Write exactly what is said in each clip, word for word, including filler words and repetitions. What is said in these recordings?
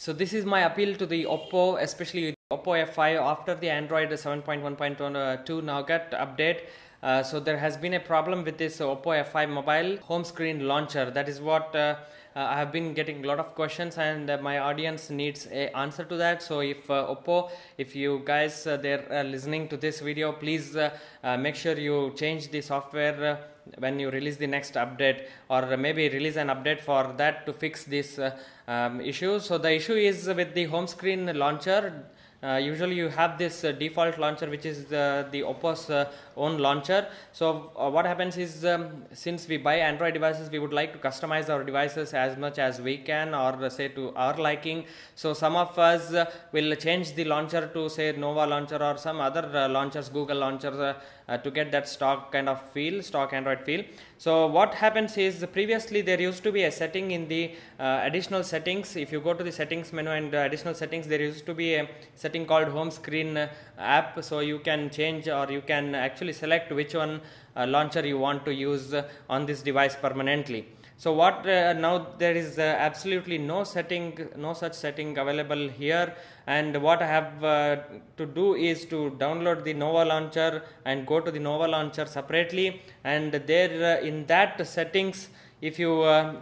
So this is my appeal to the Oppo, especially Oppo F five after the Android seven point one point two Nougat update. Uh, so there has been a problem with this Oppo F five mobile home screen launcher. That is what uh, uh, I have been getting a lot of questions, and uh, my audience needs an answer to that. So if uh, Oppo, if you guys uh, there are listening to this video, please uh, uh, make sure you change the software uh, when you release the next update, or maybe release an update for that to fix this uh, um, issue. So the issue is with the home screen launcher. Uh, usually you have this uh, default launcher, which is the, the Oppo's uh, own launcher. So uh, what happens is, um, since we buy Android devices, we would like to customize our devices as much as we can, or uh, say to our liking. So some of us uh, will change the launcher to say Nova launcher or some other uh, launchers, Google launchers, uh, uh, to get that stock kind of feel, stock Android feel. So what happens is, previously there used to be a setting in the uh, additional settings. If you go to the settings menu and uh, additional settings, there used to be a setting called home screen uh, app. So you can change, or you can actually select which one uh, launcher you want to use uh, on this device permanently. So what uh, now there is uh, absolutely no setting, no such setting available here. And what I have uh, to do is to download the Nova launcher and go to the Nova launcher separately, and there uh, in that settings, if you uh,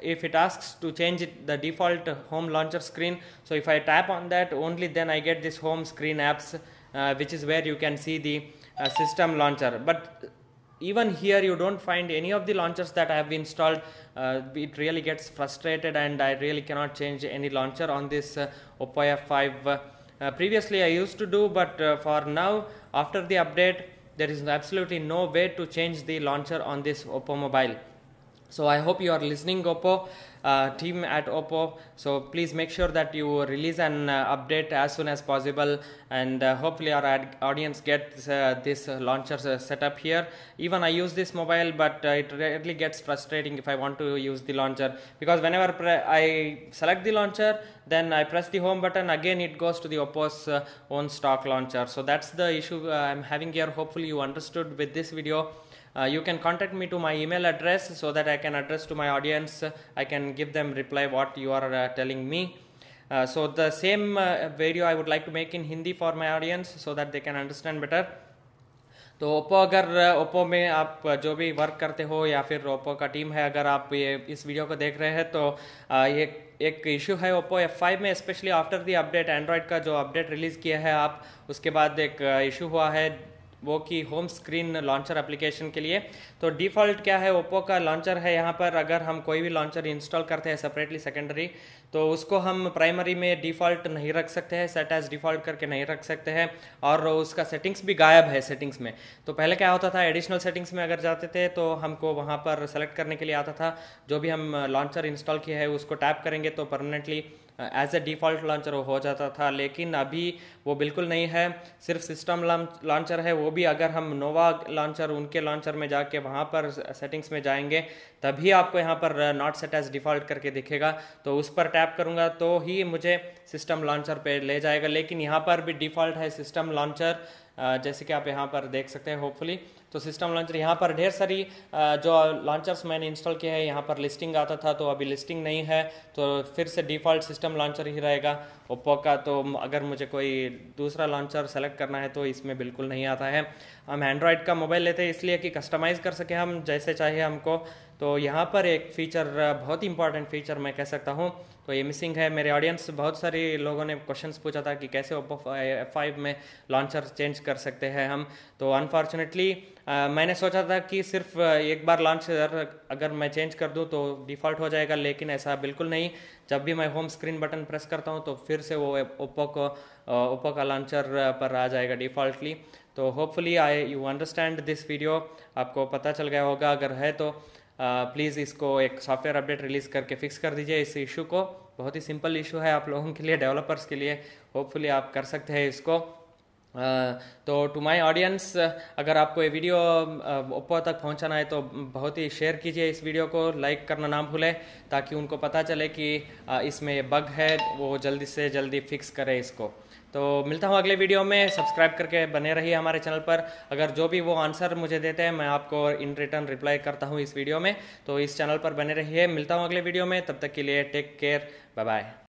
if it asks to change it, the default home launcher screen. So if I tap on that, only then I get this home screen apps, uh, which is where you can see the uh, system launcher. But even here you don't find any of the launchers that I have installed. Uh, it really gets frustrated, and I really cannot change any launcher on this uh, Oppo F five. Uh, uh, previously I used to do, but uh, for now, after the update, there is absolutely no way to change the launcher on this Oppo mobile. So I hope you are listening, Oppo uh, team at Oppo. So please make sure that you release an uh, update as soon as possible, and uh, hopefully our ad audience gets uh, this uh, launcher uh, set up here. Even I use this mobile, but uh, it really gets frustrating if I want to use the launcher, because whenever I select the launcher, then I press the home button, again it goes to the Oppo's uh, own stock launcher. So that's the issue uh, I'm having here. Hopefully you understood with this video. Uh, you can contact me to my email address, so that I can address to my audience. uh, I can give them reply what you are uh, telling me. Uh, so the same uh, video I would like to make in Hindi for my audience, so that they can understand better. तो Oppo, अगर Oppo में आप जो भी work करते हो या फिर ओप्पो का टीम है, अगर आप ये इस वीडियो को देख रहे हैं, तो ये एक इशू है ओप्पो F five में, specially after the update. Android का जो अपडेट रिलीज़ किया है आप, उसके बाद एक इशू हुआ है, वो कि होम स्क्रीन लॉन्चर एप्लीकेशन के लिए. तो डिफ़ॉल्ट क्या है, ओप्पो का लॉन्चर है. यहाँ पर अगर हम कोई भी लॉन्चर इंस्टॉल करते हैं सेपरेटली सेकेंडरी, तो उसको हम प्राइमरी में डिफ़ॉल्ट नहीं रख सकते हैं, सेट एज डिफ़ॉल्ट करके नहीं रख सकते हैं, और उसका सेटिंग्स भी गायब है सेटिंग्स में. तो पहले क्या होता था, एडिशनल सेटिंग्स में अगर जाते थे, तो हमको वहाँ पर सेलेक्ट करने के लिए आता था, जो भी हम लॉन्चर इंस्टॉल किया है उसको टैप करेंगे तो permanently as a default launcher हो जाता था. लेकिन अभी वो बिल्कुल नहीं है, सिर्फ सिस्टम लॉन्चर है. वो भी अगर हम नोवा लॉन्चर, उनके लॉन्चर में जाके वहाँ पर सेटिंग्स में जाएंगे, तभी आपको यहाँ पर नॉट सेट एज डिफ़ॉल्ट करके दिखेगा. तो उस पर टैप करूँगा तो ही मुझे सिस्टम लॉन्चर पे ले जाएगा. लेकिन यहाँ पर भी डिफ़ॉल्ट है सिस्टम लॉन्चर, जैसे कि आप यहाँ पर देख सकते हैं होपफुली. तो सिस्टम लॉन्चर यहाँ पर ढेर सारी जो लॉन्चर्स मैंने इंस्टॉल किए हैं, यहाँ पर लिस्टिंग आता था, तो अभी लिस्टिंग नहीं है, तो फिर से डिफ़ॉल्ट सिस्टम लॉन्चर ही रहेगा ओप्पो का. तो अगर मुझे कोई दूसरा लॉन्चर सेलेक्ट करना है तो इसमें बिल्कुल नहीं आता है. हम एंड्रॉयड का मोबाइल लेते हैं इसलिए कि कस्टमाइज़ कर सकें हम जैसे चाहिए हमको. तो यहाँ पर एक फ़ीचर, बहुत इंपॉर्टेंट फ़ीचर मैं कह सकता हूँ, तो ये मिसिंग है. मेरे ऑडियंस बहुत सारे लोगों ने क्वेश्चंस पूछा था कि कैसे ओप्पो F five में लॉन्चर चेंज कर सकते हैं हम. तो अनफॉर्चुनेटली मैंने सोचा था कि सिर्फ एक बार लॉन्चर अगर मैं चेंज कर दूं तो डिफ़ॉल्ट हो जाएगा, लेकिन ऐसा बिल्कुल नहीं. जब भी मैं होम स्क्रीन बटन प्रेस करता हूं तो फिर से वो ओप्पो को ओप्पो का लॉन्चर पर आ जाएगा डिफ़ॉल्टली. तो hopefully I you understand this video, आपको पता चल गया होगा. अगर है तो प्लीज़ uh, इसको एक सॉफ्टवेयर अपडेट रिलीज़ करके फिक्स कर दीजिए इस इशू को. बहुत ही सिंपल इशू है आप लोगों के लिए, डेवलपर्स के लिए. होपफुली आप कर सकते हैं इसको. uh, तो टू माय ऑडियंस, अगर आपको ये वीडियो ओप्पो uh, तक पहुंचाना है तो बहुत ही शेयर कीजिए इस वीडियो को, लाइक करना ना भूलें, ताकि उनको पता चले कि uh, इसमें ये बग है, वो जल्दी से जल्दी फिक्स करें इसको. तो मिलता हूँ अगले वीडियो में. सब्सक्राइब करके बने रहिए हमारे चैनल पर. अगर जो भी वो आंसर मुझे देते हैं मैं आपको इन रिटर्न रिप्लाई करता हूँ इस वीडियो में. तो इस चैनल पर बने रहिए. मिलता हूँ अगले वीडियो में, तब तक के लिए टेक केयर, बाय बाय.